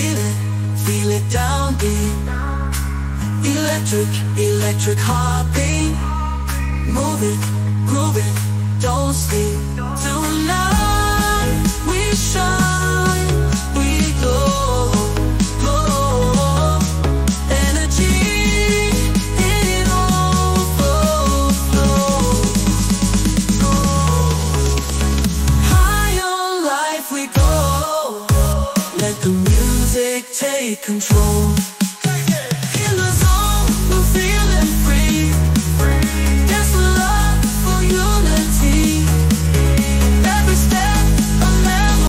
feel it down deep. Electric, electric heartbeat. Move it, groove it, don't sleep. Tonight we shine, we glow, glow. Energy in overflow. High on life we go. Let the music take control.